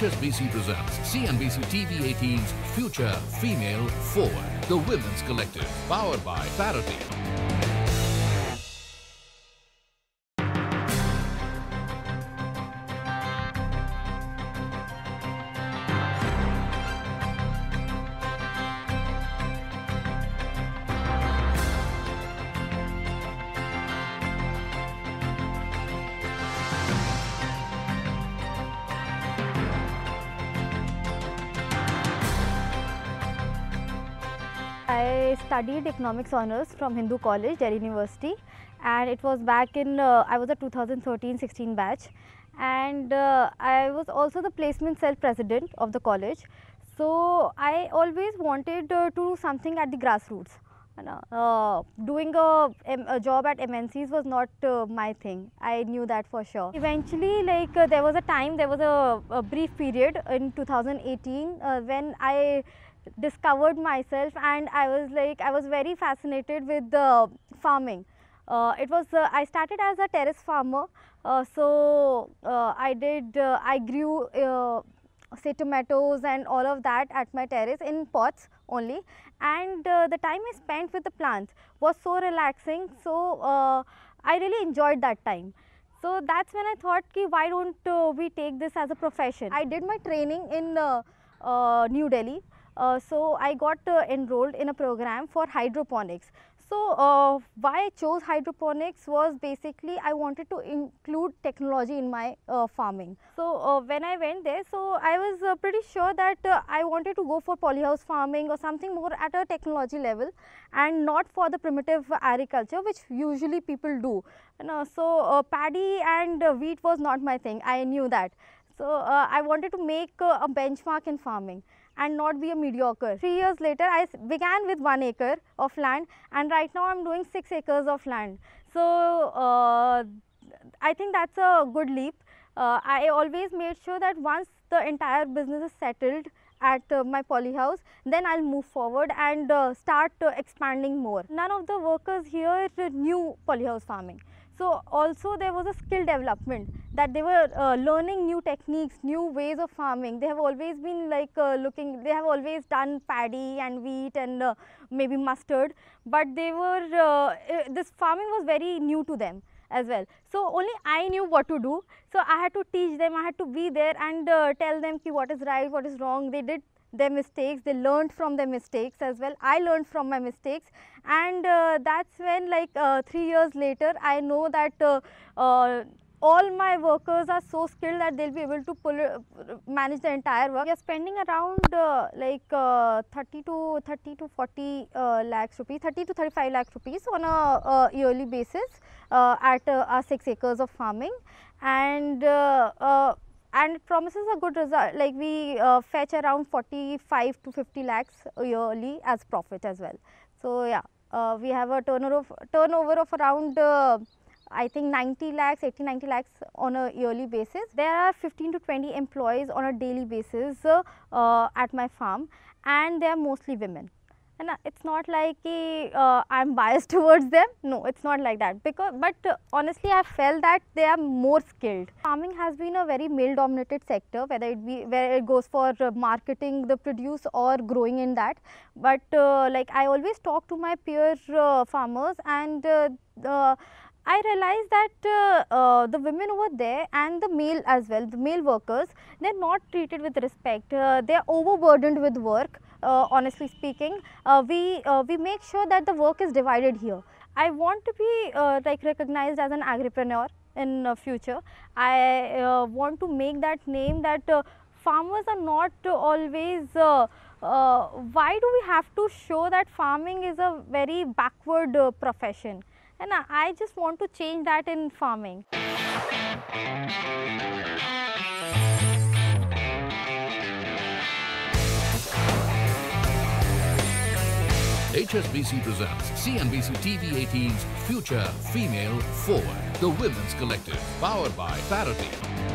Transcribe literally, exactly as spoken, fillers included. H S B C presents C N B C T V eighteen's Future Female Forward, the Women's Collective, powered by Parity. I studied economics honors from Hindu College, Delhi University, and it was back in, uh, I was a two thousand thirteen sixteen batch, and uh, I was also the placement cell president of the college. So I always wanted uh, to do something at the grassroots. Uh, doing a, a job at M N Cs was not uh, my thing. I knew that for sure. Eventually, like uh, there was a time, there was a, a brief period in two thousand eighteen uh, when I discovered myself, and I was like I was very fascinated with uh, farming. Uh, it was uh, I started as a terrace farmer, uh, so uh, I did uh, I grew uh, say tomatoes and all of that at my terrace in pots only, and uh, the time I spent with the plants was so relaxing, so uh, I really enjoyed that time. So that's when I thought ki why don't uh, we take this as a profession. I did my training in uh, uh, New Delhi. Uh, so I got uh, enrolled in a program for hydroponics. So uh, why I chose hydroponics was basically I wanted to include technology in my uh, farming. So uh, when I went there, so I was uh, pretty sure that uh, I wanted to go for polyhouse farming or something more at a technology level, and not for the primitive agriculture which usually people do. You know, so uh, paddy and uh, wheat was not my thing. I knew that. So uh, I wanted to make uh, a benchmark in farming and not be a mediocre. Three years later, I began with one acre of land, and right now I am doing six acres of land. So uh, I think that's a good leap. Uh, I always made sure that once the entire business is settled at uh, my polyhouse, then I'll move forward and uh, start uh, expanding more. None of the workers here knew polyhouse farming. So also there was a skill development that they were uh, learning new techniques, new ways of farming. They have always been like uh, looking, they have always done paddy and wheat and uh, maybe mustard, but they were, uh, this farming was very new to them as well. So only I knew what to do. So I had to teach them, I had to be there and uh, tell them ki what is right, what is wrong. They did their mistakes, they learned from their mistakes as well. I learned from my mistakes, and uh, that's when like uh, three years later I know that uh, uh, all my workers are so skilled that they'll be able to pull, uh, manage the entire work. We are spending around uh, like uh, thirty to forty uh, lakhs rupees, thirty to thirty-five lakhs rupees on a uh, yearly basis uh, at uh, our six acres of farming, and uh, uh, and it promises a good result. Like we uh, fetch around forty-five to fifty lakhs yearly as profit as well. So yeah, uh, we have a turnover of, turnover of around uh, I think ninety lakhs, eighty ninety lakhs on a yearly basis. There are fifteen to twenty employees on a daily basis uh, uh, at my farm, and they are mostly women. And uh, it's not like uh, I'm biased towards them. No, it's not like that. Because, but uh, honestly, I felt that they are more skilled. Farming has been a very male-dominated sector, whether it be where it goes for uh, marketing the produce or growing in that. But uh, like I always talk to my peer uh, farmers, and uh, uh, I realized that uh, uh, the women over there and the male as well, the male workers, they're not treated with respect. Uh, they're overburdened with work. Uh, honestly speaking, uh, we uh, we make sure that the work is divided here. I want to be uh, like recognized as an agripreneur in uh, future. I uh, want to make that name that uh, farmers are not always. Uh, uh, why do we have to show that farming is a very backward uh, profession? And I, I just want to change that in farming. H S B C presents C N B C T V eighteen's Future Female Forward, the Women's Collective, powered by Parity.